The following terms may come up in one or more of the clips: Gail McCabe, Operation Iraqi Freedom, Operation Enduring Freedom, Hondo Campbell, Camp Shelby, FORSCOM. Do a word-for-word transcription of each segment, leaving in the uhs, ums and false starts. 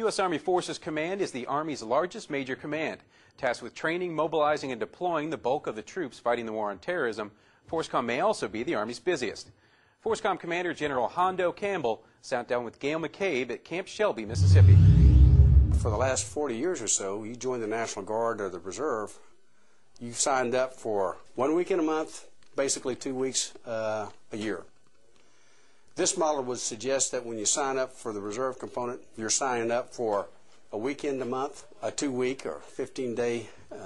U S Army Forces Command is the Army's largest major command, tasked with training, mobilizing, and deploying the bulk of the troops fighting the war on terrorism. FORSCOM may also be the Army's busiest. FORSCOM Commander General Hondo Campbell sat down with Gail McCabe at Camp Shelby, Mississippi. For the last forty years or so, you joined the National Guard or the Reserve. You signed up for one weekend a month, basically two weeks uh, a year. This model would suggest that when you sign up for the reserve component, you're signing up for a weekend a month, a two-week or fifteen-day uh,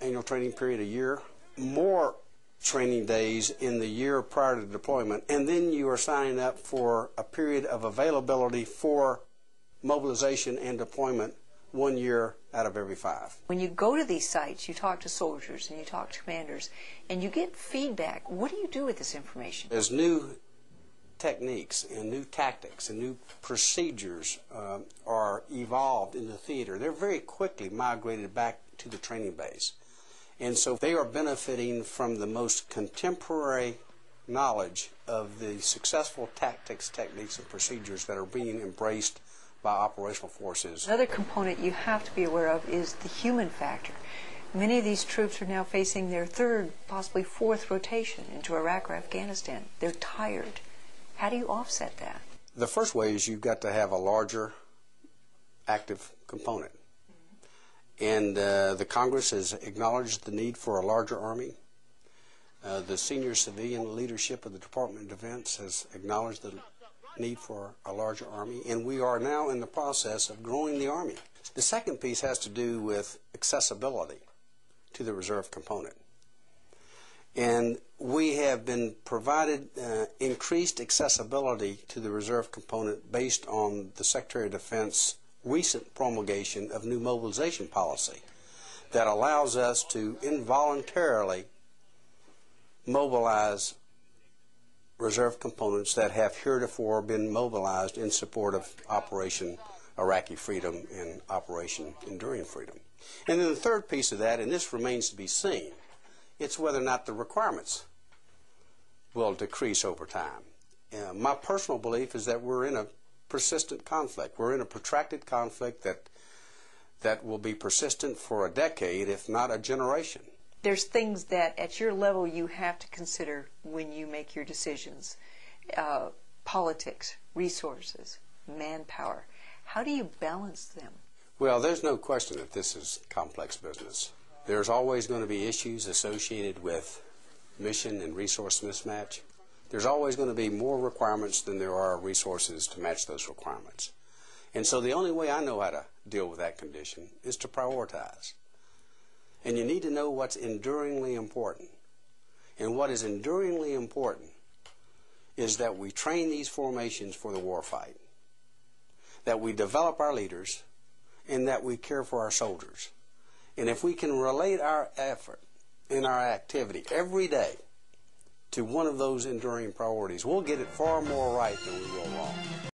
annual training period a year, more training days in the year prior to deployment, and then you are signing up for a period of availability for mobilization and deployment one year out of every five. When you go to these sites, you talk to soldiers and you talk to commanders, and you get feedback. What do you do with this information? There's new techniques and new tactics and new procedures um, are evolved in the theater. They're very quickly migrated back to the training base. And so they are benefiting from the most contemporary knowledge of the successful tactics, techniques, and procedures that are being embraced by operational forces. Another component you have to be aware of is the human factor. Many of these troops are now facing their third, possibly fourth rotation into Iraq or Afghanistan. They're tired. How do you offset that? The first way is you've got to have a larger active component. And uh, the Congress has acknowledged the need for a larger Army. Uh, the senior civilian leadership of the Department of Defense has acknowledged the need for a larger Army, and we are now in the process of growing the Army. The second piece has to do with accessibility to the reserve component. And we have been provided uh, increased accessibility to the reserve component based on the Secretary of Defense's recent promulgation of new mobilization policy that allows us to involuntarily mobilize reserve components that have heretofore been mobilized in support of Operation Iraqi Freedom and Operation Enduring Freedom. And then the third piece of that, and this remains to be seen, it's whether or not the requirements will decrease over time. Uh, my personal belief is that we're in a persistent conflict. We're in a protracted conflict that that will be persistent for a decade, if not a generation. There's things that at your level you have to consider when you make your decisions. Uh, politics, resources, manpower. How do you balance them? Well, there's no question that this is complex business. There's always going to be issues associated with mission and resource mismatch. There's always going to be more requirements than there are resources to match those requirements. And so the only way I know how to deal with that condition is to prioritize. And you need to know what's enduringly important. And what is enduringly important is that we train these formations for the war fight, that we develop our leaders, and that we care for our soldiers. And if we can relate our effort and our activity every day to one of those enduring priorities, we'll get it far more right than we will wrong.